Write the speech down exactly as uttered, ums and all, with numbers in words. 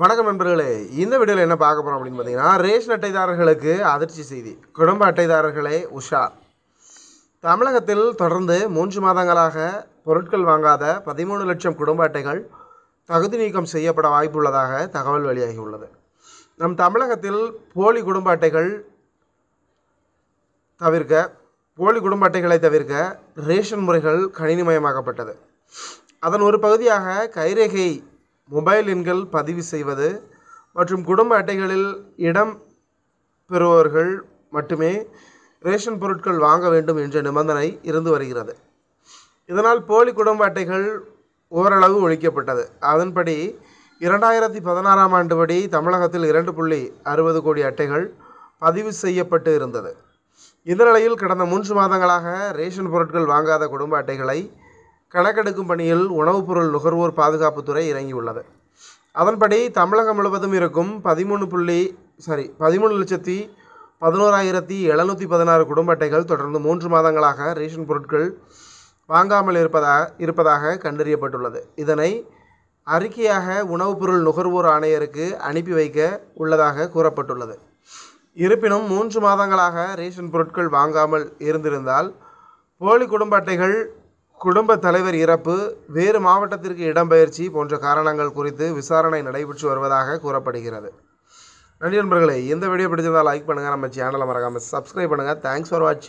வணக்கம் நண்பர்களே, இந்த வீடியோவில் என்ன பார்க்க போகிறோம் அப்படின்னு பார்த்தீங்கன்னா, ரேஷன் அட்டைதாரர்களுக்கு அதிர்ச்சி செய்தி. குடும்ப அட்டைதாரர்களே உஷார். தமிழகத்தில் தொடர்ந்து மூன்று மாதங்களாக பொருட்கள் வாங்காத பதிமூணு லட்சம் குடும்ப அட்டைகள் தகுதி நீக்கம் செய்யப்பட வாய்ப்புள்ளதாக தகவல் வெளியாகியுள்ளது. நம் தமிழகத்தில் போலி குடும்ப அட்டைகள் தவிர்க்க போலி குடும்ப அட்டைகளை தவிர்க்க ரேஷன் முறைகள் கணினிமயமாக்கப்பட்டது. அதன் ஒரு பகுதியாக கைரேகை மொபைல் எண்கள் பதிவு செய்வது மற்றும் குடும்ப அட்டைகளில் இடம் பெறுபவர்கள் மட்டுமே ரேஷன் பொருட்கள் வாங்க வேண்டும் என்ற நிபந்தனை இருந்து வருகிறது. இதனால் போலி குடும்ப அட்டைகள் ஓரளவு ஒழிக்கப்பட்டது. அதன்படி இரண்டாயிரத்தி பதினாறாம் ஆண்டு படி தமிழகத்தில் இரண்டு புள்ளி அறுபது கோடி அட்டைகள் பதிவு செய்யப்பட்டு இருந்தது. இந்த நிலையில் கடந்த மூன்று மாதங்களாக ரேஷன் பொருட்கள் வாங்காத குடும்ப அட்டைகளை கணக்கெடுக்கும் பணியில் உணவுப் பொருள் நுகர்வோர் பாதுகாப்புத்துறை இறங்கியுள்ளது. அதன்படி தமிழகம் முழுவதும் இருக்கும் பதிமூணு புள்ளி சாரி பதிமூணு லட்சத்தி பதினோராயிரத்தி எழுநூற்றி பதினாறு குடும்ப அட்டைகள் தொடர்ந்து மூன்று மாதங்களாக ரேஷன் பொருட்கள் வாங்காமல் இருப்பதாக இருப்பதாக கண்டறியப்பட்டுள்ளது. இதனை அறிக்கையாக உணவுப் பொருள் நுகர்வோர் ஆணையருக்கு அனுப்பி வைக்க உள்ளதாக கூறப்பட்டுள்ளது. இருப்பினும் மூன்று மாதங்களாக ரேஷன் பொருட்கள் வாங்காமல் இருந்திருந்தால் போலி குடும்ப அட்டைகள், குடும்ப தலைவர் இறப்பு, வேறு மாவட்டத்திற்கு இடம்பெயர்ச்சி போன்ற காரணங்கள் குறித்து விசாரணை நடைபெற்று வருவதாக கூறப்படுகிறது. நன்றி நண்பர்களே, இந்த வீடியோ பிடிச்சிருந்தால் லைக் பண்ணுங்கள், நம்ம சேனலை மறக்காமல் சப்ஸ்கிரைப் பண்ணுங்கள். தேங்க்ஸ் ஃபார் வாட்சிங்.